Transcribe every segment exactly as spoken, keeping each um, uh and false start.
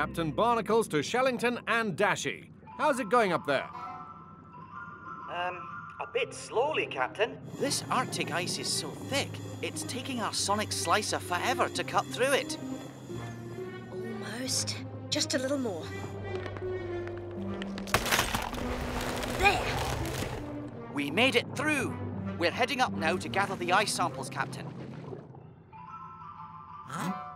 Captain Barnacles to Shellington and Dashi. How's it going up there? Um, a bit slowly, Captain. This Arctic ice is so thick, it's taking our sonic slicer forever to cut through it. Almost. Just a little more. There! We made it through. We're heading up now to gather the ice samples, Captain. Huh? Huh. Oh.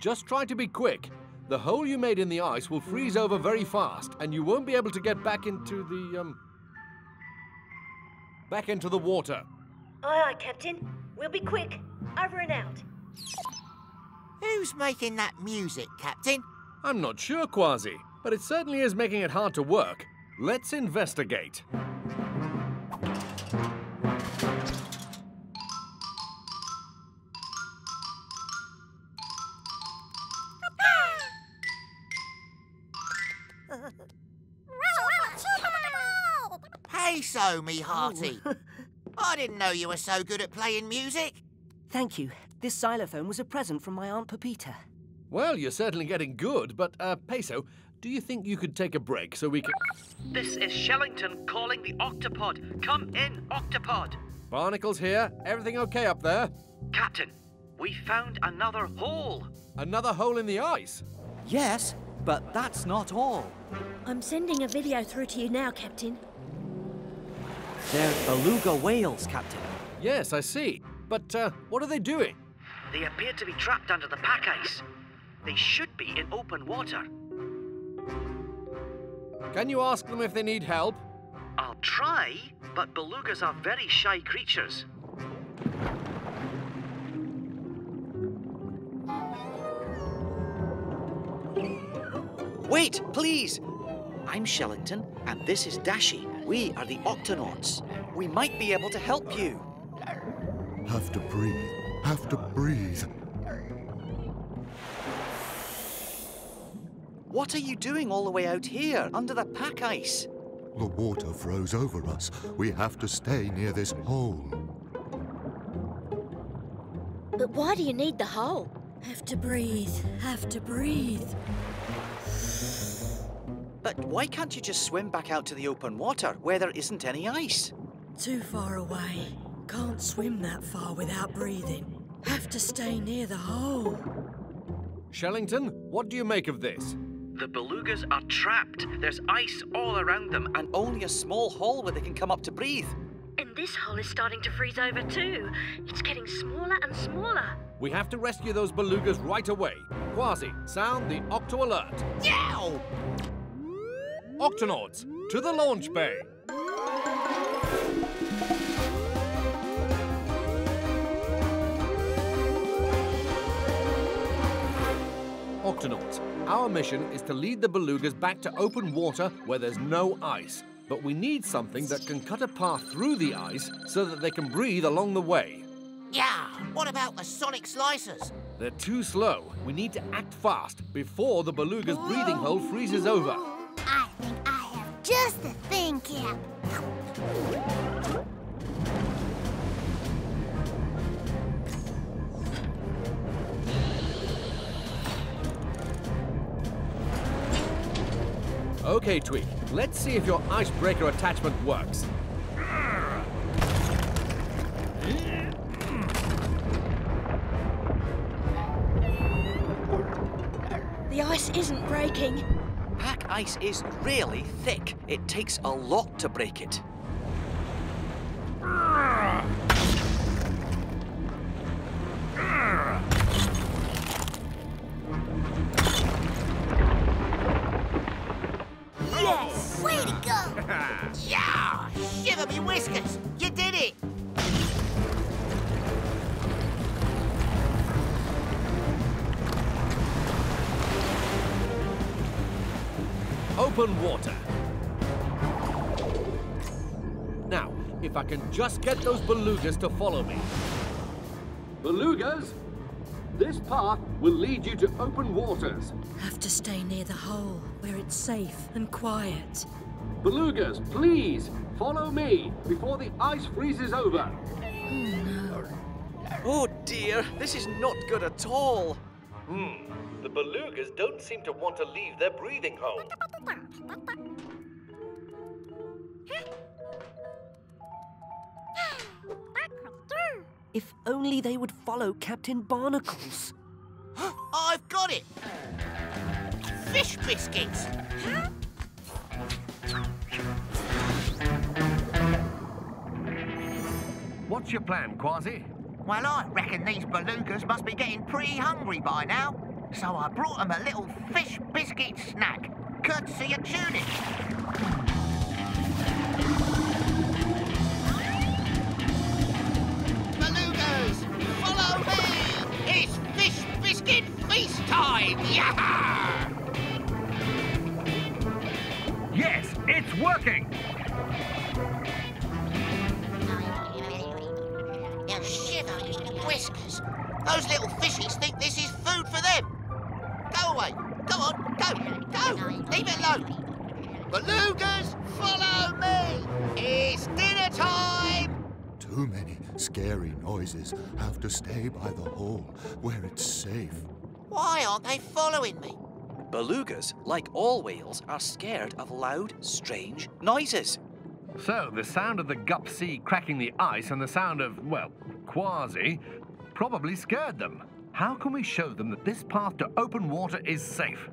Just try to be quick. The hole you made in the ice will freeze over very fast, and you won't be able to get back into the, um... back into the water. Aye, aye, Captain. We'll be quick. Over and out. Who's making that music, Captain? I'm not sure, Kwazii, but it certainly is making it hard to work. Let's investigate. Peso, me hearty. Oh. I didn't know you were so good at playing music. Thank you. This xylophone was a present from my Aunt Pepita. Well, you're certainly getting good, but, uh, Peso, do you think you could take a break so we can... This is Shellington calling the Octopod. Come in, Octopod. Barnacles here. Everything okay up there? Captain, we found another hole. Another hole in the ice? Yes, but that's not all. I'm sending a video through to you now, Captain. They're beluga whales, Captain. Yes, I see. But uh, what are they doing? They appear to be trapped under the pack ice. They should be in open water. Can you ask them if they need help? I'll try, but belugas are very shy creatures. Wait, please! I'm Shellington, and this is Dashi. We are the Octonauts. We might be able to help you. Have to breathe. Have to breathe. What are you doing all the way out here, under the pack ice? The water froze over us. We have to stay near this hole. But why do you need the hole? Have to breathe. Have to breathe. But why can't you just swim back out to the open water where there isn't any ice? Too far away. Can't swim that far without breathing. Have to stay near the hole. Shellington, what do you make of this? The belugas are trapped. There's ice all around them and only a small hole where they can come up to breathe. And this hole is starting to freeze over too. It's getting smaller and smaller. We have to rescue those belugas right away. Kwazii, sound the octo-alert. Yow! Octonauts, to the launch bay. Octonauts, our mission is to lead the belugas back to open water where there's no ice. But we need something that can cut a path through the ice so that they can breathe along the way. Yeah, what about the sonic slicers? They're too slow. We need to act fast before the beluga's Whoa. breathing hole freezes over. I think I have just the thing, Cap. Okay, Tweak, let's see if your icebreaker attachment works. The ice isn't breaking. Pack ice is really thick. It takes a lot to break it. Yeah! Shiver me whiskers! You did it! Open water. Now, if I can just get those belugas to follow me. Belugas, this path will lead you to open waters. Have to stay near the hole where it's safe and quiet. Belugas, please, follow me before the ice freezes over. Oh, no. Oh dear, this is not good at all. Hmm, the belugas don't seem to want to leave their breathing hole. If only they would follow Captain Barnacles. I've got it! Fish biscuits! Huh? What's your plan, Kwazii? Well, I reckon these belugas must be getting pretty hungry by now. So I brought them a little fish biscuit snack, courtesy of Tunic. Yeah! Yes, it's working! Now shivering whiskers. Those little fishies think this is food for them. Go away. Go on. Go. Go. Leave it alone. Belugas, follow me. It's dinner time. Too many scary noises have to stay by the hole where it's safe. Why aren't they following me? Belugas, like all whales, are scared of loud, strange noises. So the sound of the Gup Sea cracking the ice and the sound of, well, Kwazii, probably scared them. How can we show them that this path to open water is safe?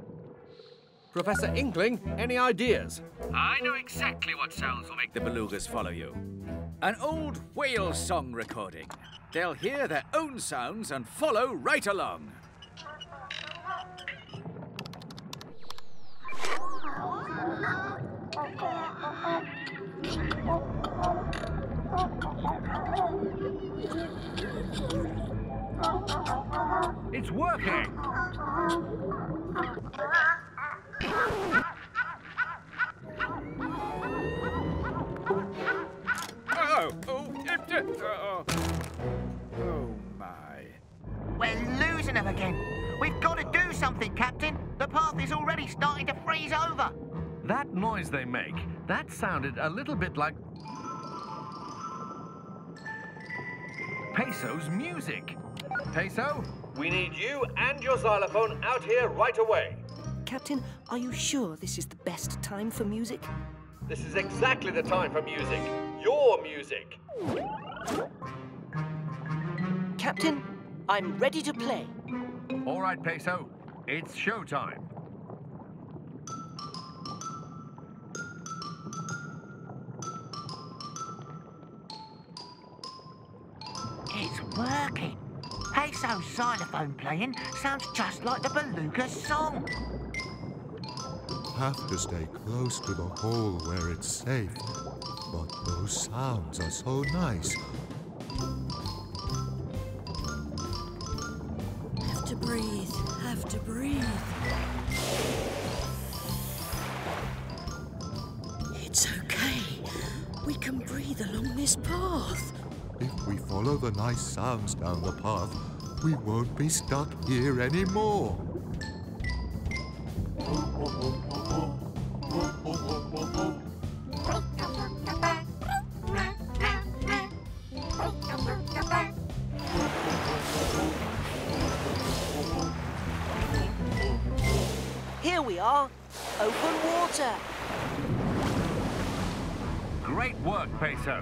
Professor Inkling, any ideas? I know exactly what sounds will make the belugas follow you. An old whale song recording. They'll hear their own sounds and follow right along. It's working! Oh, oh, it, it, oh. Oh, my. We're losing them again. We've got to do something, Captain. The path is already starting to freeze over. That noise they make, that sounded a little bit like Peso's music. Peso? We need you and your xylophone out here right away. Captain, are you sure this is the best time for music? This is exactly the time for music. Your music. Captain, I'm ready to play. All right, Peso. It's showtime. It's working. Peso's xylophone playing sounds just like the beluga song. Have to stay close to the hole where it's safe. But those sounds are so nice. Have to breathe. Have to breathe. It's okay. We can breathe along this path. If we follow the nice sounds down the path, we won't be stuck here anymore. Here we are, open water. Great work, Peso.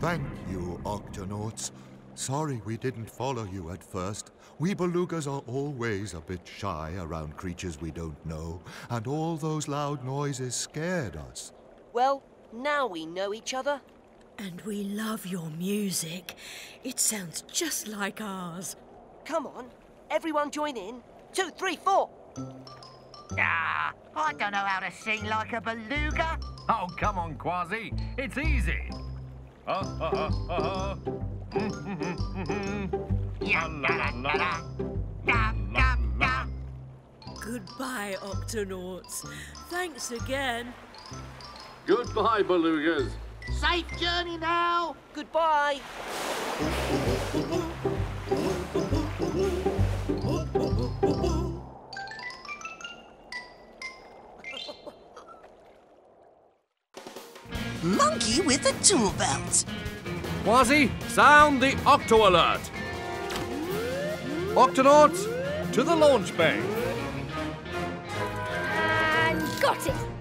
Thank you, Octonauts. Sorry we didn't follow you at first. We belugas are always a bit shy around creatures we don't know, and all those loud noises scared us. Well, now we know each other. And we love your music. It sounds just like ours. Come on, everyone join in. Two, three, four. Ah, I don't know how to sing like a beluga. Oh, come on, Kwazii. It's easy. Ah ah ah ah. Mm mm mm mm mm. Yeah, la la la la. Da da da. Goodbye, Octonauts. Thanks again. Goodbye, belugas. Safe journey now. Goodbye. Monkey with a tool belt. Kwazii, sound the octo-alert. Octonauts, to the launch bay. And got it.